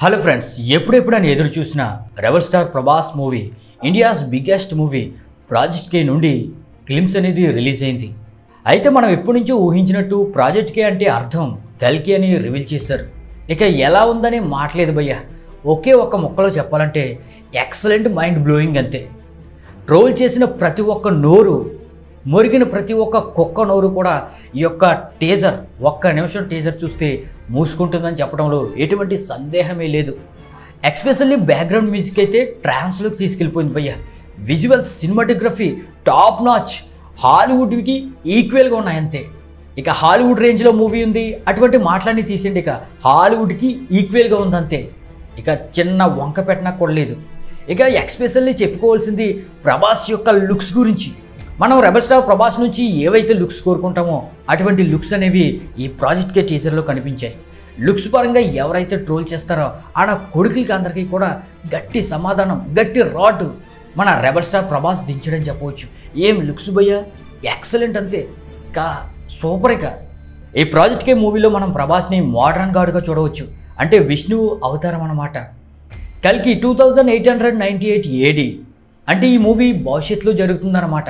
Hello friends, ఎప్పుడెప్పుడని ఎదురు చూసిన rebel star Prabhas movie, India's biggest movie project K నుండి క్లిప్స్ అనేది రిలీజ్ అయింది. అయితే మనం ఎప్పటి నుంచో ఊహించినట్టు ప్రాజెక్ట్ కే అంటే అర్థం కల్కి అని రివీల్ చేశారు. ఇక ఎలా ఉందని మాట్లాడలేదు భయ్య, ఒకే ఒక్క మొక్కలో చెప్పాలంటే ఎక్సలెంట్, మైండ్ బ్లోయింగ్ అంతే. ట్రోల్ చేసిన ప్రతి ఒక్క నోరు, మురిగిన ప్రతి ఒక్క కుక్క నోరు కూడా ఈ యొక్క టీజర్, ఒక్క నిమిషం టీజర్ చూస్తే మూసుకుంటుందని చెప్పడంలో ఎటువంటి సందేహమే లేదు. ఎక్స్పెషల్లీ బ్యాక్గ్రౌండ్ మ్యూజిక్ అయితే ట్రాన్స్లోకి తీసుకెళ్ళిపోయింది భయ్య. విజువల్స్, సినిమాటోగ్రఫీ టాప్ నాచ్, హాలీవుడ్కి ఈక్వల్గా ఉన్నాయంతే. ఇక హాలీవుడ్ రేంజ్లో మూవీ ఉంది, అటువంటి మాటలన్నీ తీసేయండి, ఇక హాలీవుడ్కి ఈక్వల్గా ఉందంతే. ఇక చిన్న వంక పెట్టినా కొడలేదు. ఇక ఎక్స్పెషల్లీ చెప్పుకోవాల్సింది ప్రభాస్ యొక్క లుక్స్ గురించి. మనం రెబల్ స్టార్ ప్రభాస్ నుంచి ఏవైతే లుక్స్ కోరుకుంటామో అటువంటి లుక్స్ అనేవి ఈ ప్రాజెక్ట్ కే టీజర్లో కనిపించాయి. లుక్స్ పరంగా ఎవరైతే ట్రోల్ చేస్తారో ఆడ కొడుకులకి అందరికీ కూడా గట్టి సమాధానం, గట్టి రాడ్ మన రెబల్ స్టార్ ప్రభాస్ దించడం చెప్పవచ్చు. ఏం లుక్స్ భయ్యా, ఎక్సలెంట్ అంతే, ఇక సూపర్. ఇక ఈ ప్రాజెక్ట్ కే మూవీలో మనం ప్రభాస్ని మోడర్న్ గాడ్గా చూడవచ్చు, అంటే విష్ణువు అవతారం అన్నమాట. కల్కి 2898 AD, అంటే ఈ మూవీ భవిష్యత్తులో జరుగుతుందన్నమాట.